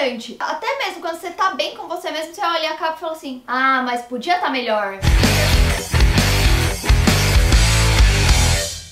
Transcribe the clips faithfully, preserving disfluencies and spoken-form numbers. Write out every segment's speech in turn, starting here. garante. Até mesmo quando você tá bem com você mesmo, você olha a capa e fala assim, ah, mas podia tá melhor.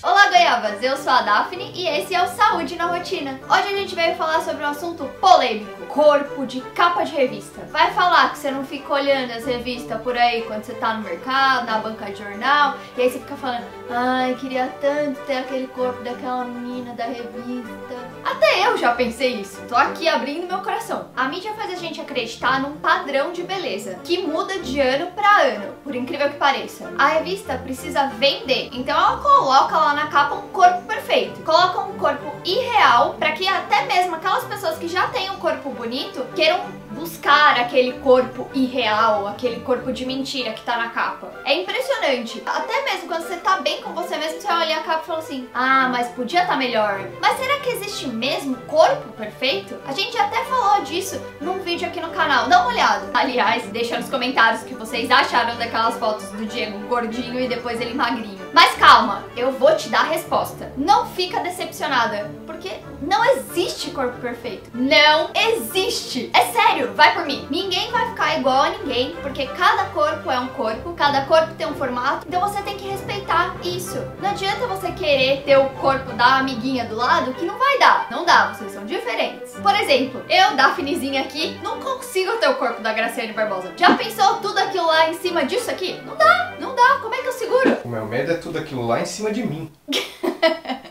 Olá, goiabas! Eu sou a Dafne e esse é o Saúde na Rotina. Hoje a gente veio falar sobre um assunto polêmico, corpo de capa de revista. Vai falar que você não fica olhando as revistas por aí quando você tá no mercado, na banca de jornal, e aí você fica falando, ai, queria tanto ter aquele corpo daquela menina da revista. Até eu já pensei isso, tô aqui abrindo meu coração. A mídia faz a gente acreditar num padrão de beleza, que muda de ano pra ano, por incrível que pareça. A revista precisa vender, então ela coloca lá na capa um corpo perfeito, coloca um corpo irreal, pra que até mesmo aquelas pessoas que já têm um corpo bonito, queiram buscar aquele corpo irreal, aquele corpo de mentira que tá na capa. É impressionante, até mesmo quando você tá bem com você mesmo, você olha a capa e fala assim, ah, mas podia tá melhor. Mas será que existe mesmo corpo perfeito? A gente até falou disso num vídeo aqui no canal, dá uma olhada. Aliás, deixa nos comentários o que vocês acharam daquelas fotos do Diego gordinho e depois ele magrinho. Mas calma, eu vou te dar a resposta. Não fica decepcionada, porque não existe corpo perfeito. Não existe! É sério, vai por mim. Ninguém vai ficar igual a ninguém, porque cada corpo é um corpo, cada corpo tem um formato, então você tem que respeitar isso. Não adianta você querer ter o corpo da amiguinha do lado, que não vai dar. Não dá, vocês são diferentes. Por exemplo, eu, Dafnezinha aqui, não consigo ter o corpo da Gracyanne Barbosa. Já pensou tudo aquilo lá em cima disso aqui? Não dá, não dá, como é que eu seguro? O meu medo é tudo aquilo lá em cima de mim.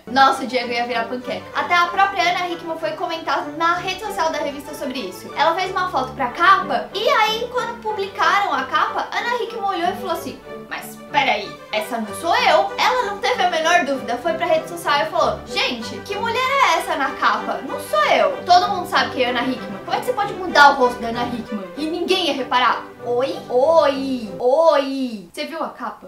Nossa, o Diego ia virar panqueca. Até a própria Ana Hickmann foi comentar na rede social da revista sobre isso. Ela fez uma foto pra capa, e aí quando publicaram a capa, Ana Hickmann olhou e falou assim, mas peraí, essa não sou eu. Ela não teve a menor dúvida, foi pra rede social e falou, gente, que mulher é essa na capa? Não sou eu. Todo mundo sabe que é Ana Hickmann. Como é que você pode mudar o rosto da Ana Hickmann e ninguém ia reparar? Oi? Oi! Oi! Você viu a capa?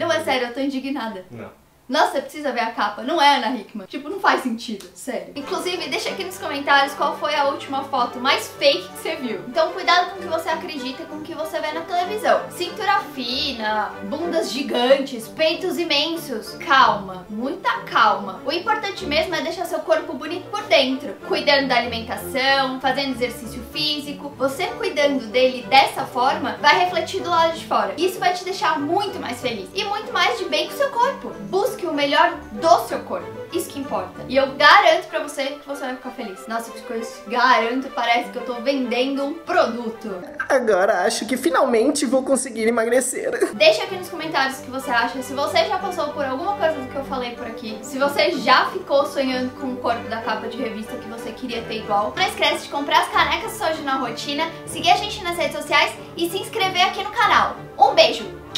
Não, é sério, eu tô indignada. Não. Nossa, você precisa ver a capa, não é, Ana Hickmann? Tipo, não faz sentido, sério. Inclusive, deixa aqui nos comentários qual foi a última foto mais fake que você viu. Então cuidado com o que você acredita e com o que você vê na televisão. Cintura fina, bundas gigantes, peitos imensos. Calma, muita calma. O importante mesmo é deixar seu corpo bonito por dentro. Cuidando da alimentação, fazendo exercício físico. Você cuidando dele dessa forma, vai refletir do lado de fora. Isso vai te deixar muito mais feliz e muito mais de bem com o seu corpo. Busque o melhor do seu corpo, isso que importa. E eu garanto pra você que você vai ficar feliz. Nossa, ficou isso. Garanto, parece que eu tô vendendo um produto. Agora acho que finalmente vou conseguir emagrecer. Deixa aqui nos comentários o que você acha, se você já passou por alguma coisa do que eu falei por aqui, se você já ficou sonhando com o corpo da capa de revista que você queria ter igual. Não esquece de comprar as canecas Saúde na Rotina, seguir a gente nas redes sociais e se inscrever aqui no canal. Um beijo!